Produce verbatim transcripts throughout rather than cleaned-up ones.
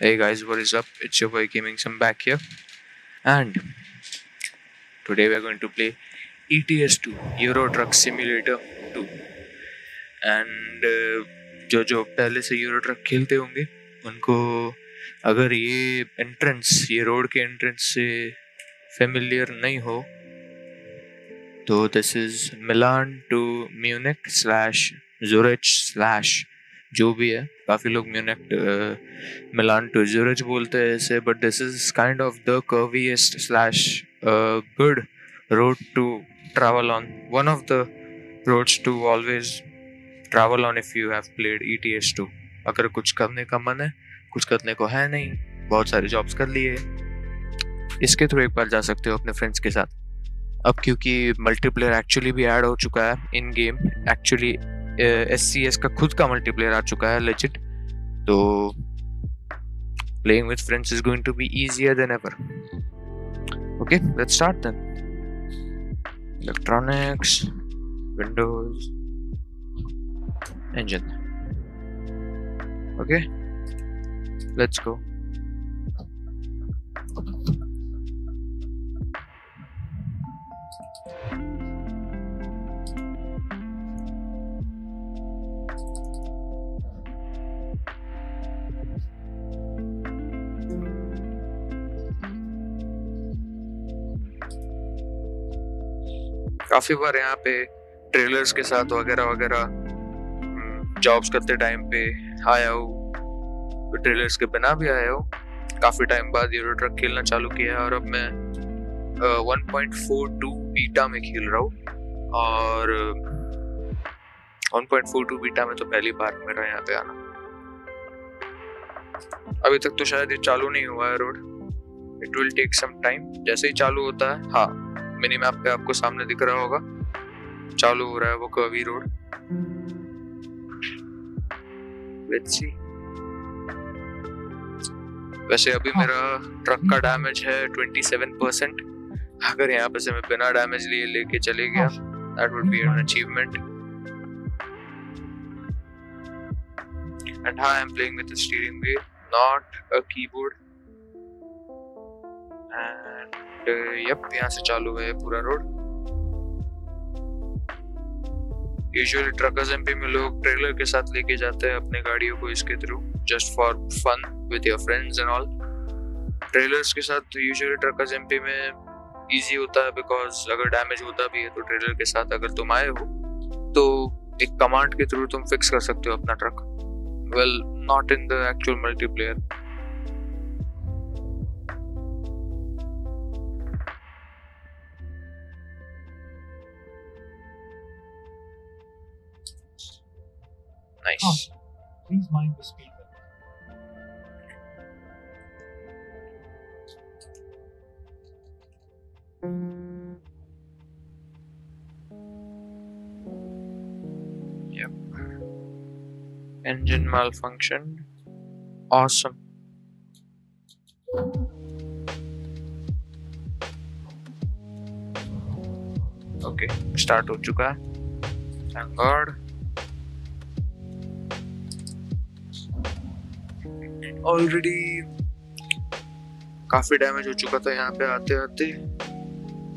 Hey guys, what is up? It's your boy Gaming Sam back here, and today we are going to play E T S two Euro Truck Simulator two. And uh, जो जो पहले से euro truck खेलते होंगे उनको अगर ये entrance ये रोड के एंट्रेंस से फेमिलियर नहीं हो तो this is Milan to Munich slash Zurich slash जो भी है, काफ़ी लोग म्यूनिक मिलान टू ज़ुरिच बोलते हैं इसे, but this is kind of the curviest slash good road to travel on, one of the roads to always travel on if you have played E T S two. अगर कुछ करने का मन है, कुछ करने को है नहीं, बहुत सारे जॉब्स कर लिए, इसके थ्रू एक बार जा सकते हो अपने फ्रेंड्स के साथ. अब क्योंकि मल्टीप्लेयर एक्चुअली भी ऐड हो चुका है in game, actually S C S का खुद का मल्टीप्लेयर आ चुका है लेजिट, तो playing with friends is going to be easier than ever. Okay, let's start then. Electronics, Windows, engine. Okay, let's go. काफी बार यहाँ पे ट्रेलर्स के साथ वगैरह वगैरह जॉब्स करते टाइम पे आया हो, ट्रेलर्स के बिना भी आया हो. काफ़ी टाइम बाद यूरो ट्रक खेलना चालू किया है और अब मैं one point four two beta में खेल रहा हूँ, और one point four two beta में तो पहली बार मेरा यहाँ पे आना. अभी तक तो शायद ये चालू नहीं हुआ है road, it will take some time. जैसे ही चालू होता है, हाँ मिनी मैप पे आपको सामने दिख रहा होगा चालू हो रहा है वो कर्वी रोड. Let's see. वैसे अभी मेरा ट्रक का डैमेज है ट्वेंटी सेवन परसेंट. अगर यहाँ पे से मैं बिना डैमेज लिए लेके चले गया, that would be an achievement. And हाँ, I am playing with a steering wheel, not a keyboard. And yep, यहाँ से चालू है पूरा रोड. यूजुअली ट्रकर्स एमपी में लोग ट्रेलर के साथ लेके जाते हैं अपने गाड़ियों को, इसके through just for fun with your friends and all. Trailers के साथ यूजुअली ट्रकर्स एमपी में इजी होता है, बिकॉज अगर डैमेज होता भी है तो ट्रेलर के साथ अगर तुम आए हो तो एक कमांड के थ्रू तुम फिक्स कर सकते हो अपना truck. Well, not in the actual multiplayer. Nice. Please mind the speed. Yep. Engine malfunction. Awesome. Okay, start हो चुका है. Thank God. ऑलरेडी काफ़ी डैमेज हो चुका था यहाँ पे आते आते.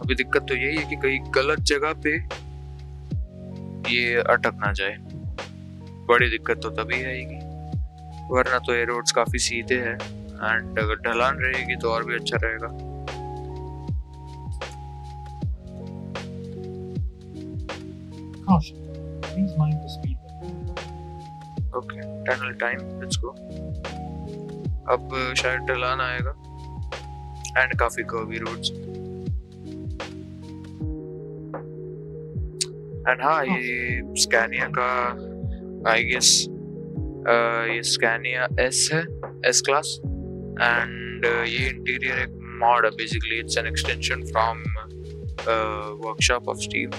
अभी दिक्कत तो यही है कि कहीं गलत जगह पे ये अटक ना जाए, बड़ी दिक्कत तो तभी आएगी, वरना तो ये रोड्स काफ़ी सीधे हैं, एंड अगर ढलान रहेगी तो और भी अच्छा रहेगा. Okay, tunnel time, let's go. अब शायद ढलान आएगा एंड काफी कर्वी रोड्स. एंड हाँ, ये स्कैनिया का आई गेस ये स्कैनिया एस है, एस क्लास, एंड ये इंटीरियर एक मॉड है basically. It's an extension from workshop of Steam.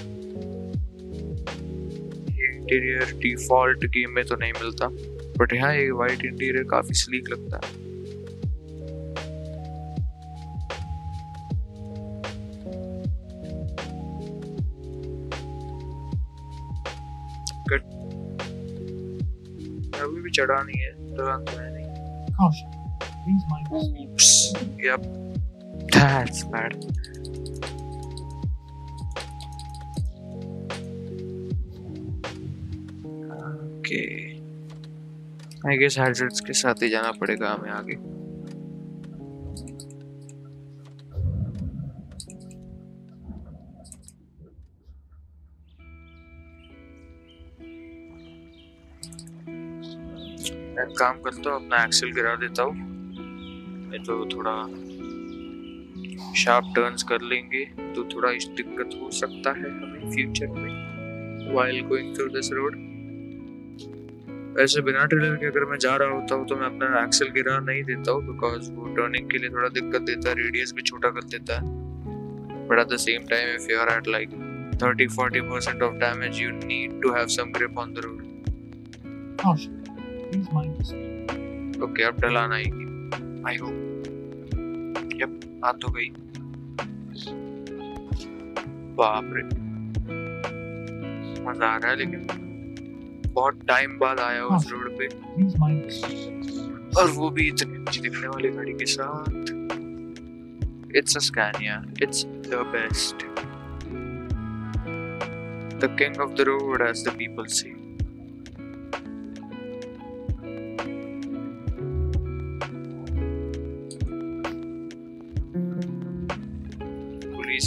ये इंटीरियर डिफॉल्ट गेम में तो नहीं मिलता, बट यहाँ ये वाइट इंटीरियर काफी स्लीक लगता है. अभी भी चढ़ा नहीं है, ढलान तो है नहीं. Please mind the speed. Oops. Yep. That's bad. Okay. I guess hazards के साथ ही जाना पड़ेगा हमें आगे. एक काम करता हूँ, अपना एक्सेल गिरा देता हूँ, नहीं तो थोड़ा शार्प टर्न्स कर लेंगे तो थोड़ा दिक्कत हो सकता है हमें फ्यूचर में while going through this road. वैसे बिना ट्रेलर के अगर मैं जा रहा होता हूँ तो मैं अपना एक्सेल गिरा नहीं देता हूँ, बिकॉज वो टर्निंग के लिए थोड़ा दिक्कत देता है, रेडियस भी छोटा कर देता है. But at the same time if you are at like thirty forty percent of damage you need to have some grip on the road. Okay अब ढलान आएगी, आई होप. यप हाथ हो गई. बाप रे मजा आ रहा है, लेकिन बहुत टाइम बाद आया उस रोड पे और वो भी इतनी दिखने वाली गाड़ी के साथ. It's a Scania, it's the best, the king of the road as the people say.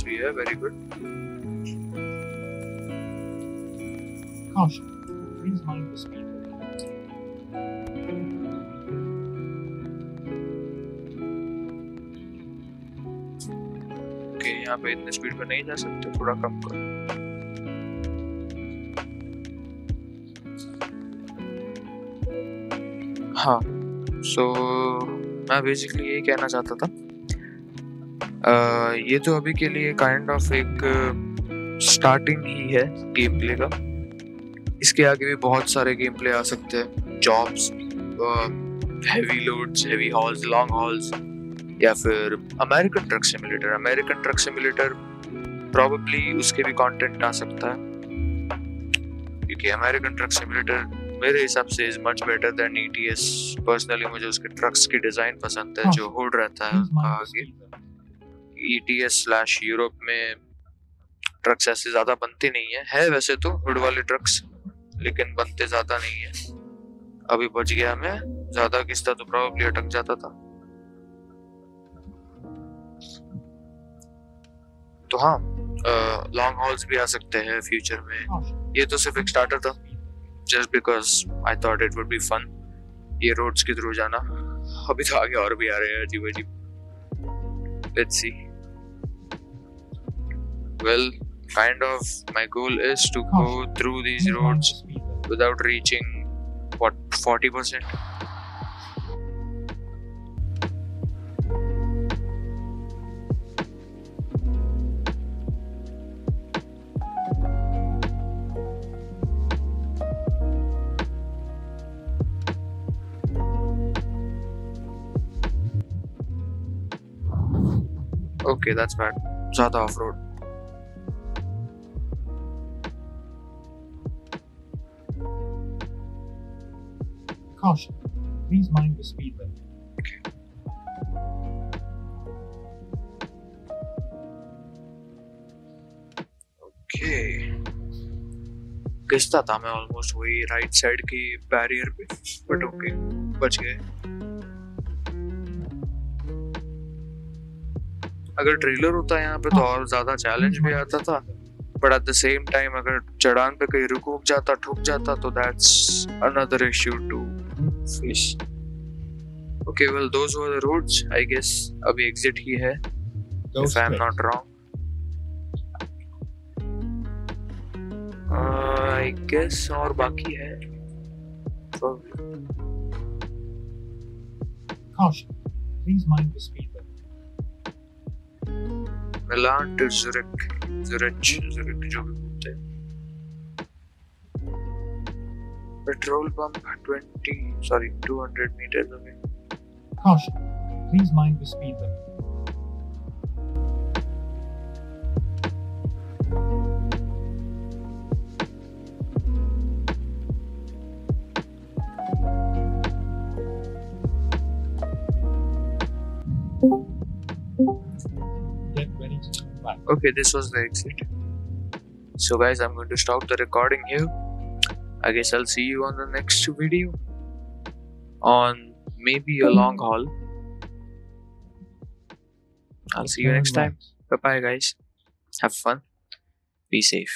भी है, वेरी गुड. ओके यहाँ पे इतने स्पीड पे नहीं जा सकते, थोड़ा कम करो. हाँ सो मैं बेसिकली यही कहना चाहता था. Uh, ये तो अभी के लिए काइंड ऑफ एक स्टार्टिंग ही है गेम प्ले का. इसके आगे भी बहुत सारे गेम प्ले आ सकते हैं, jobs, heavy loads, heavy hauls, long hauls, या फिर American truck simulator. American truck simulator probably उसके भी कंटेंट आ सकता है, क्योंकि अमेरिकन ट्रक सिमुलेटर मेरे हिसाब से is much better than E T S. Personally मुझे उसके ट्रक्स की डिज़ाइन पसंद है जो हुड रहता है उसका. आगे E T S slash Europe में ट्रक्स ऐसे ज्यादा बनते नहीं है, है वैसे तो हुड वाले ट्रक्स, लेकिन बनते ज्यादा नहीं है. अभी बच गया मैं, ज्यादा किस्ता तो प्रॉब्लम अटक जाता था. तो हाँ, लॉन्ग हॉल्स भी आ सकते हैं फ्यूचर में. ये तो सिर्फ एक स्टार्टर था, just because I thought it would be fun ये रोड्स के थ्रू जाना. अभी तो आगे और भी आ रहे हैं अजीब अजीब. Let's see. Well, kind of my goal is to go through these roads without reaching what forty percent. Okay, that's bad. Zyada off-road. Caution. Please mind the speed limit. Okay. Okay. Gista tha main almost wahi right side ki barrier pe, but okay, bach gaye. अगर trailer होता है यहाँ पे तो और ज्यादा challenge भी आता था, but at the same time अगर चढ़ान पे कहीं रुक रुक जाता, ठुक जाता, तो that's another issue to face. Okay well those were the roads I guess. अभी एग्जिट ही है if I am not wrong I guess, और बाकी है Caution. Please mind the speed. Milan to Zurich, Zurich, Zurich जो भी बोलते हैं. Petrol pump twenty sorry two hundred metre दूर. Caution, please mind the speed limit. Okay, this was the exit. So guys, I'm going to stop the recording here. I guess I'll see you on the next video, on maybe a long haul. I'll see you next time. Bye bye guys. Have fun. Be safe.